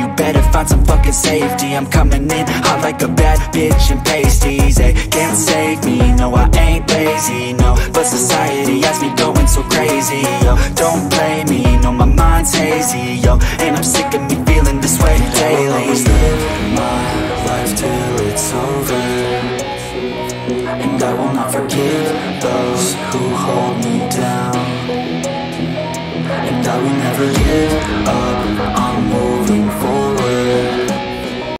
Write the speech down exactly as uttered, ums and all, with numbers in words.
you better find some fucking safety. I'm coming in hot like a bad bitch and pasties. They can't save me, no, I ain't lazy, no. But society has me going so crazy, yo. Don't blame me, no, my mind's hazy, yo. And I'm sick of me feeling this way daily. I'll always live my life till it's over, and I will not forgive those who hold me down, and I will never give up.